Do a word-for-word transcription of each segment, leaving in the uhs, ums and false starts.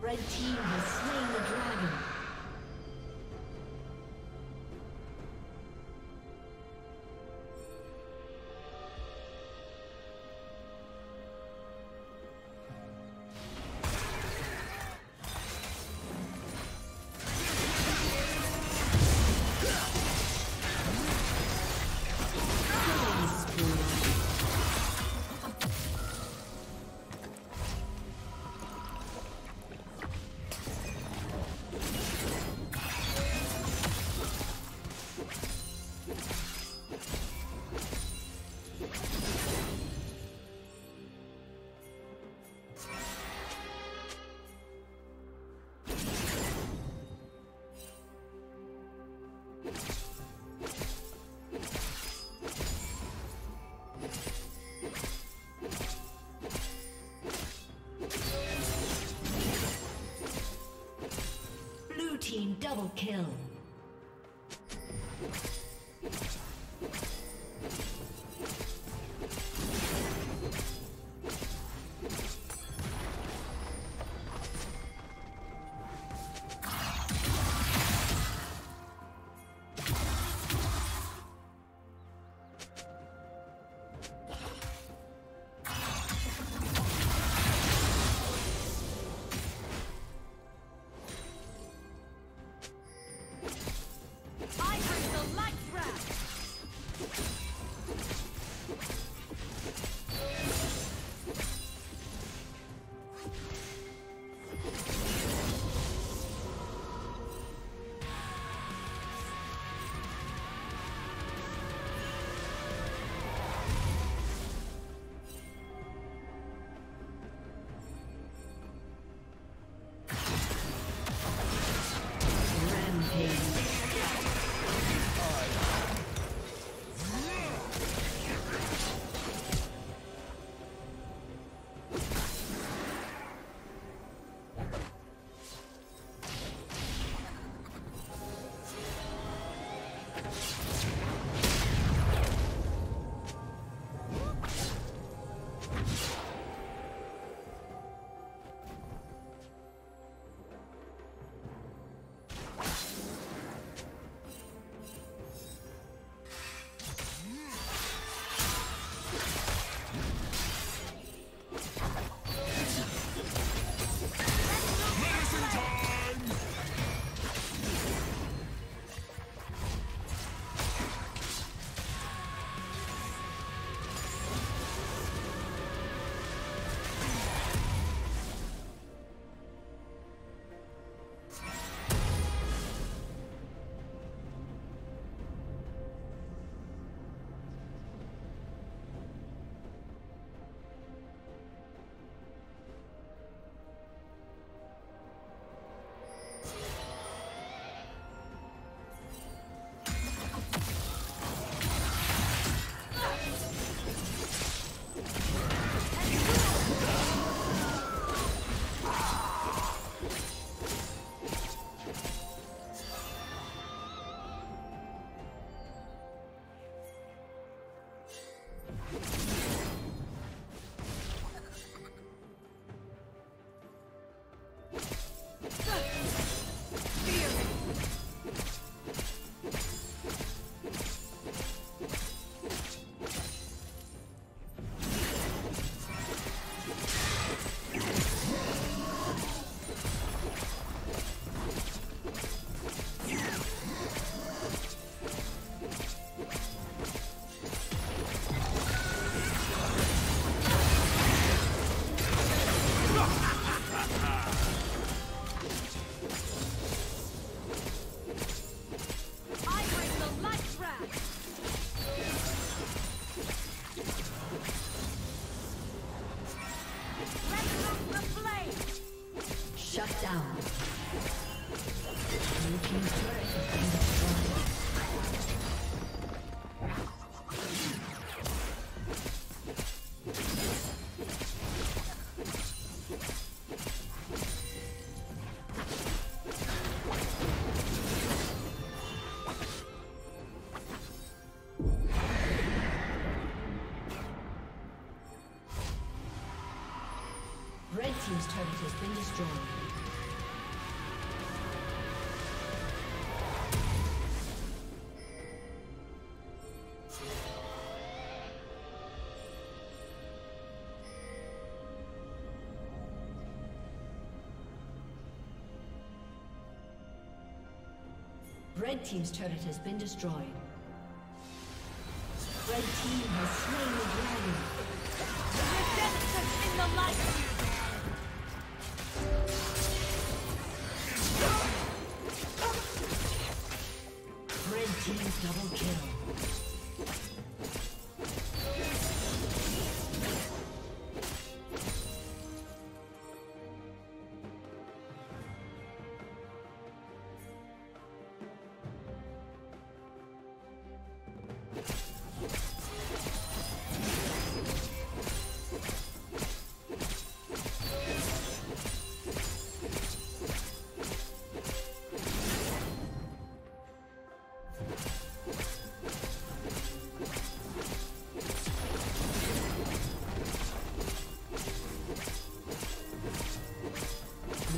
Red team has slain the dragon. Double kill. I bring the light. team's turret has been destroyed. Red team's turret has been destroyed. Red team has slain the dragon. The redemption in the light. Red team's double kill.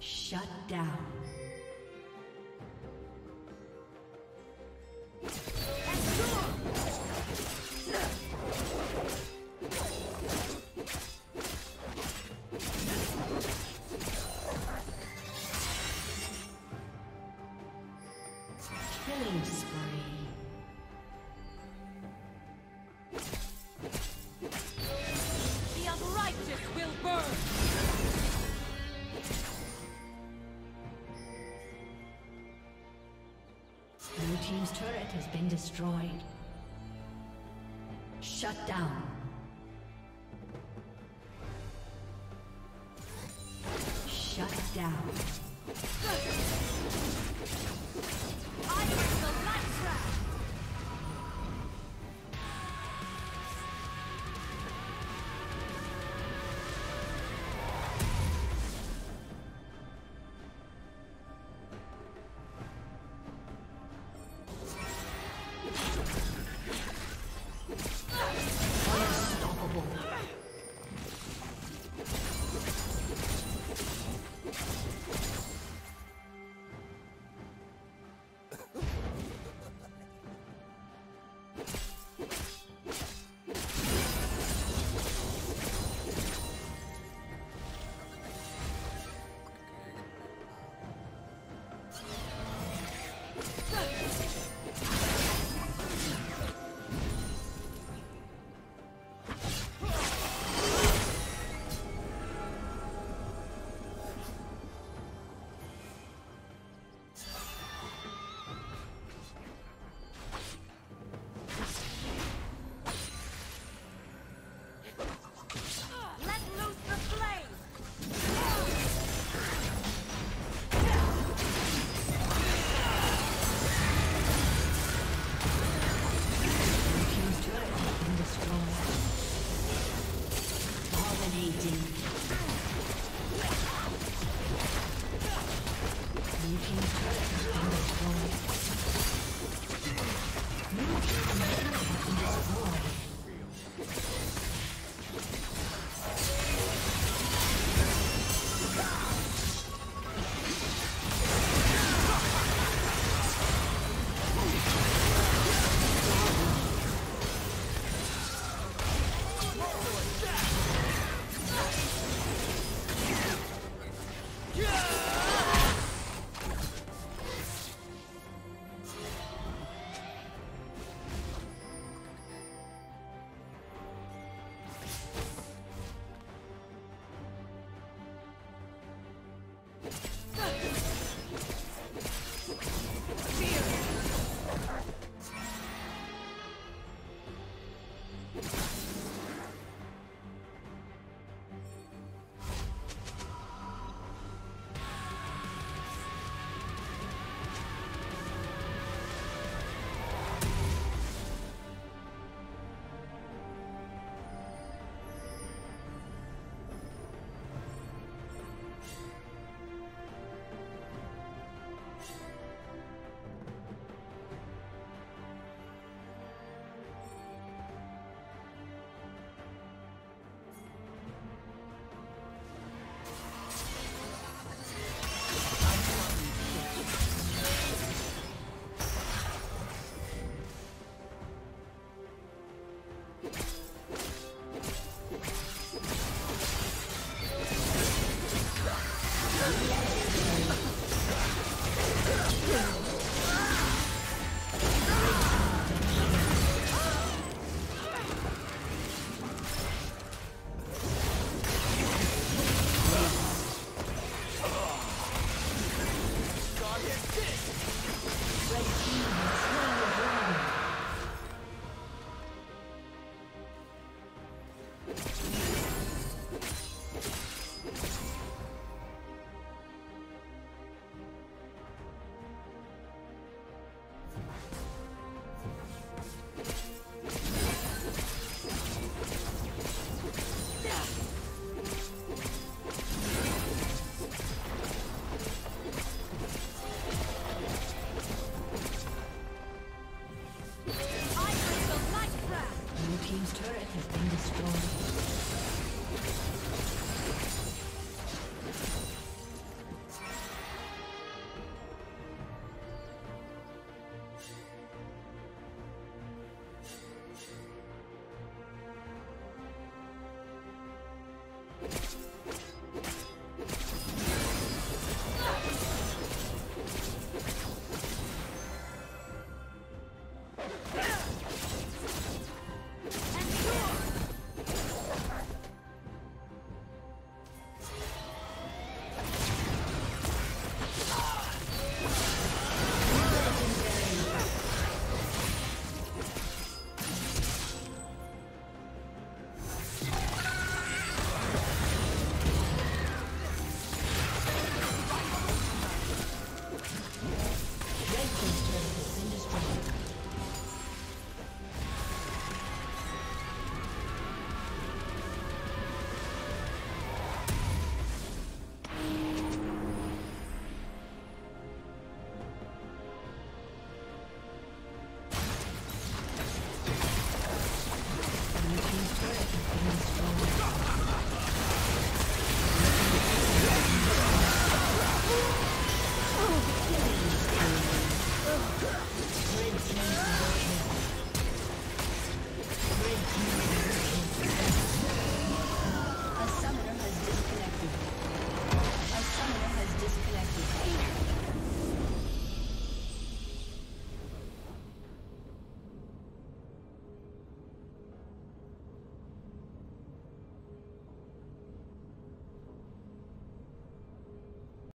Shut down. Team's turret has been destroyed. Shut down. Shut down. I am the light trap.